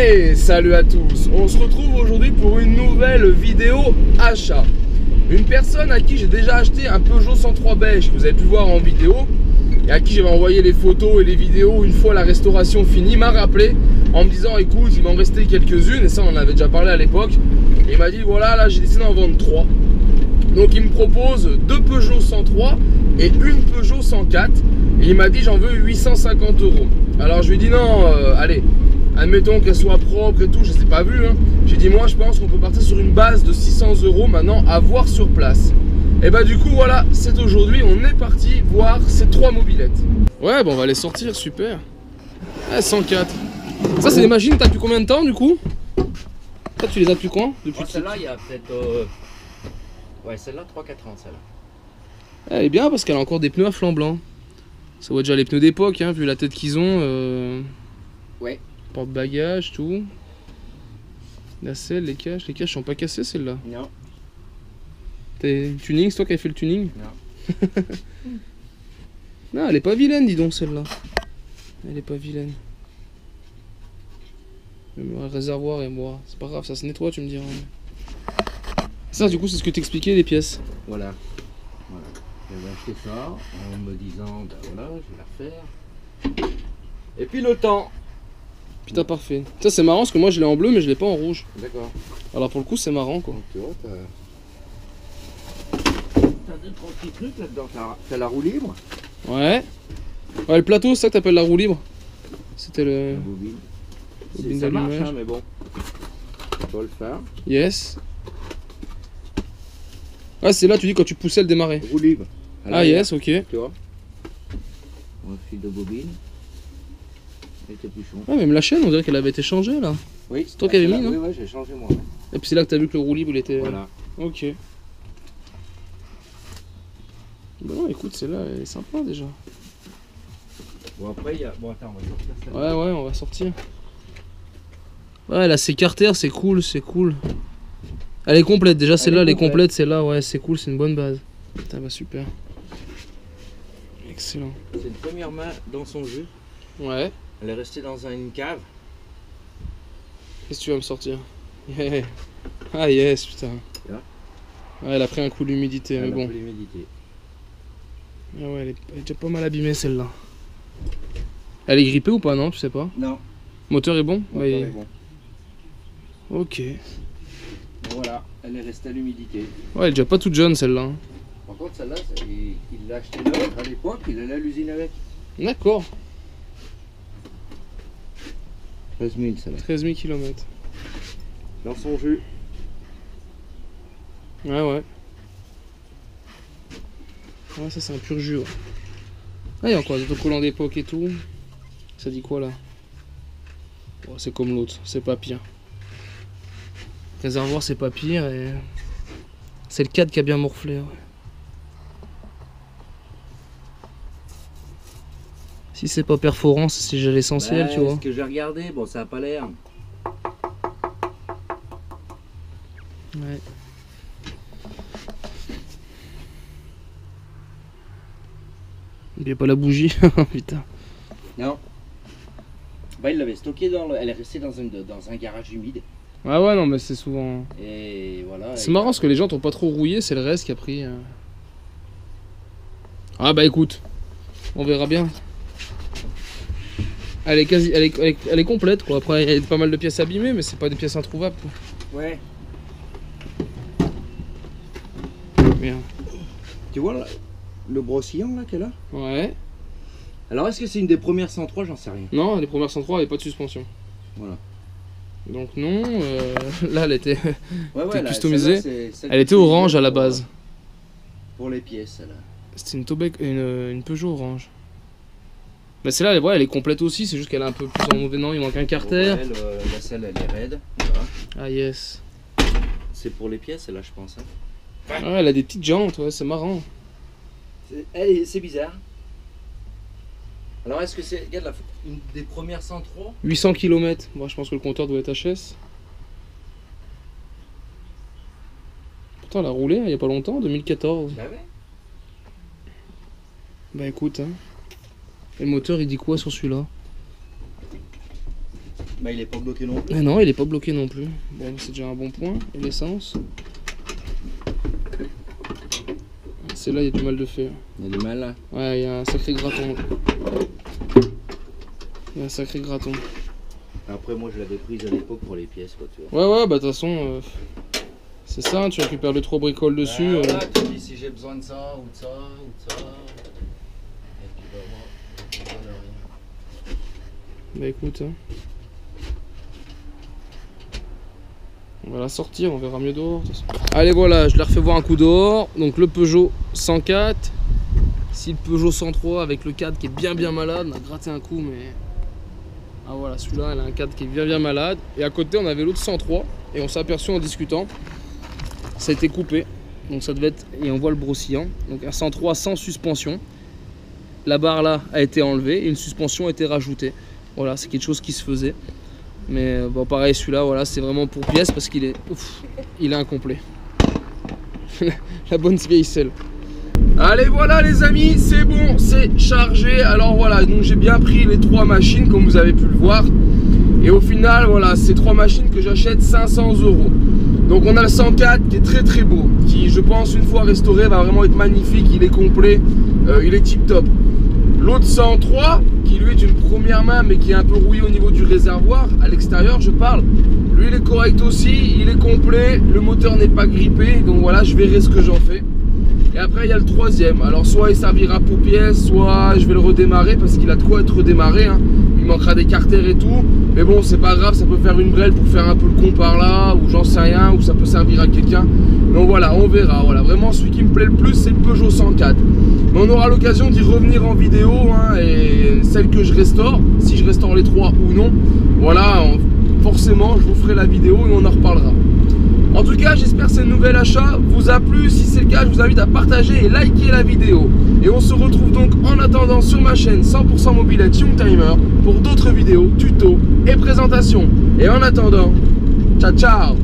Et salut à tous, on se retrouve aujourd'hui pour une nouvelle vidéo achat. Une personne à qui j'ai déjà acheté un Peugeot 103 beige, que vous avez pu voir en vidéo, et à qui j'avais envoyé les photos et les vidéos une fois la restauration finie, m'a rappelé en me disant écoute, il m'en restait quelques-unes, et ça on en avait déjà parlé à l'époque, et il m'a dit voilà, là j'ai décidé d'en vendre 3. Donc il me propose 2 Peugeot 103 et une Peugeot 104, et il m'a dit j'en veux 850 €. Alors je lui ai dit non, allez, admettons qu'elle soit propre et tout, je ne sais pas vu, hein. J'ai dit moi je pense qu'on peut partir sur une base de 600 € maintenant, à voir sur place. Et bah du coup voilà, c'est aujourd'hui, on est parti voir ces 3 mobylettes. Ouais, bon on va les sortir, super. Ah, 104. Ça c'est des machines, t'as depuis combien de temps du coup? Toi tu les as depuis quand? Depuis celle-là il y a peut-être... Ouais, celle-là 3-4 ans celle-là. Elle est bien parce qu'elle a encore des pneus à flanc blanc. Ça voit déjà les pneus d'époque, hein, vu la tête qu'ils ont. Ouais. Porte-bagages, tout. La selle, les caches sont pas cassées celles-là. Non. T'es tuning, c'est toi qui as fait le tuning? Non. Non, elle est pas vilaine, dis donc celle-là. Elle est pas vilaine. Le réservoir et moi, c'est pas grave, ça se nettoie, tu me diras. Ça, du coup, c'est ce que t'expliquais les pièces. Voilà. Voilà. J'avais acheté ça en me disant, ben voilà, je vais la refaire. Et puis le temps. Putain, parfait. Ça, c'est marrant parce que moi, je l'ai en bleu, mais je l'ai pas en rouge. D'accord. Alors, pour le coup, c'est marrant, quoi. Donc, tu vois, t'as deux, trois petits trucs là-dedans. T'as la roue libre. Ouais. Ouais, le plateau, c'est ça que t'appelles la roue libre. C'était le... La bobine. Bobine ça marche, hein, mais bon. Faut le faire. Yes. Ah, c'est là, tu dis, quand tu poussais le démarrer. Roue libre. Ah, yes, ok. Tu vois. On fil de bobine. Et tes bouchons. Ah, même la chaîne, on dirait qu'elle avait été changée là. Oui. C'est toi qui avais mis, non? Oui, ouais, j'ai changé moi. Et puis c'est là que t'as vu que le roue libre il était. Voilà. Ok. Bon, écoute, celle-là elle est sympa déjà. Bon, après, il y a. Bon, attends, on va sortir celle-là. Ouais, ouais, on va sortir. Ouais, là, c'est carter, c'est cool, c'est cool. Elle est complète déjà, celle-là, elle est complète, celle-là, ouais, c'est cool, c'est une bonne base. Putain, bah super. Excellent. C'est une première main dans son jeu. Ouais. Elle est restée dans une cave. Qu'est-ce que tu vas me sortir? Yeah. Ah yes, putain. Yeah. Ouais, elle a pris un coup d'humidité, mais bon. Ah ouais, elle est déjà pas mal abîmée, celle-là. Elle est grippée ou pas, non? Tu sais pas? Non. Moteur est bon? Moteur est bon. Ok. Voilà, elle est restée à l'humidité. Ouais, elle est déjà pas toute jeune celle-là. Par contre, celle-là, il l'a achetée à l'époque, il allait à l'usine avec. D'accord. 13 000 celle-là. 13 000 km. Dans son jus. Ouais, ouais. Ouais, ça c'est un pur jus. Ouais. Ah, il y a encore des autocollants d'époque et tout. Ça dit quoi là? Oh, c'est comme l'autre, c'est pas pire. Réservoir c'est pas pire et c'est le cadre qui a bien morflé. Ouais. Si c'est pas perforant, c'est déjà l'essentiel, bah, tu vois. C'est ce que j'ai regardé, bon ça a pas l'air. Ouais. Il y a pas la bougie, putain. Non. Bah il l'avait stocké dans le... Elle est restée dans un garage humide. Ah ouais, non, mais c'est souvent. Et voilà. C'est marrant parce que les gens t'ont pas trop rouillé, c'est le reste qui a pris. Ah bah écoute, on verra bien. Elle est quasi, elle est complète quoi. Après, il y a pas mal de pièces abîmées, mais c'est pas des pièces introuvables quoi. Ouais. Bien. Tu vois là, le brossillon là qu'elle a? Ouais. Alors est-ce que c'est une des premières 103? J'en sais rien. Non, les premières 103 n'avaient pas de suspension. Voilà. Donc non, là elle était, ouais, ouais, customisée, elle était orange à la base. Pour les pièces, là. C'était une Peugeot orange. Bah celle-là, ouais, elle est complète aussi, c'est juste qu'elle est un peu plus en mauvais. Non, il manque un carter. Bon, ouais, la selle, elle est raide. Voilà. Ah yes. C'est pour les pièces, là je pense. Hein. Ah, elle a des petites jantes, ouais, c'est marrant. C'est bizarre. Alors est-ce que c'est, regarde, une des premières 103? 800 km, moi je pense que le compteur doit être HS. Pourtant elle a roulé, hein, il n'y a pas longtemps, 2014. Bah ouais. Bah écoute, hein. Et le moteur il dit quoi sur celui-là? Bah il est pas bloqué non plus. Ah non, il est pas bloqué non plus. Bon, c'est déjà un bon point. Et l'essence? C'est là, il y a du mal de faire. Il y a du mal là? Ouais, il y a un sacré graton. Il y a un sacré graton. Après, moi je l'avais prise à l'époque pour les pièces, quoi, tu vois. Ouais, ouais, bah de toute façon, c'est ça, hein, tu récupères les trois bricoles dessus. Ouais, voilà, tu dis si j'ai besoin de ça ou de ça ou de ça. Et puis bah, moi, j'ai besoin de rien. Bah écoute, hein. On va la sortir, on verra mieux dehors. Allez voilà, je la refais voir un coup dehors. Donc le Peugeot 104. Ici le Peugeot 103 avec le cadre qui est bien malade. On a gratté un coup mais... Ah voilà, celui-là il a un cadre qui est bien malade. Et à côté on avait l'autre 103. Et on s'est aperçu en discutant, ça a été coupé. Donc ça devait être... Et on voit le brossillant. Donc un 103 sans suspension. La barre là a été enlevée et une suspension a été rajoutée. Voilà, c'est quelque chose qui se faisait. Mais bon, pareil, celui-là, voilà, c'est vraiment pour pièces parce qu'il est, ouf, il est incomplet. La bonne vieille selle. Allez, voilà les amis, c'est bon, c'est chargé. Alors voilà, donc j'ai bien pris les trois machines, comme vous avez pu le voir. Et au final, voilà, ces trois machines que j'achète 500 €. Donc on a le 104 qui est très beau, qui, je pense, une fois restauré, va vraiment être magnifique. Il est complet, il est tip top. L'autre 103, qui lui est une première main mais qui est un peu rouillé au niveau du réservoir, à l'extérieur je parle, lui il est correct aussi, il est complet, le moteur n'est pas grippé, donc voilà, je verrai ce que j'en fais. Et après il y a le troisième, alors soit il servira pour pièce, soit je vais le redémarrer parce qu'il a de quoi être redémarré, hein. Il manquera des carters et tout, mais bon c'est pas grave, ça peut faire une brêle pour faire un peu le con par là, ou j'en sais rien, ou ça peut servir à quelqu'un. Donc voilà, on verra. Voilà, vraiment celui qui me plaît le plus c'est le Peugeot 104. Mais on aura l'occasion d'y revenir en vidéo, hein, et celle que je restaure, si je restaure les trois ou non, voilà, forcément je vous ferai la vidéo et on en reparlera. En tout cas, j'espère que ce nouvel achat vous a plu. Si c'est le cas, je vous invite à partager et liker la vidéo. Et on se retrouve donc en attendant sur ma chaîne 100% Mobylette Youngtimer pour d'autres vidéos, tutos et présentations. Et en attendant, ciao ciao.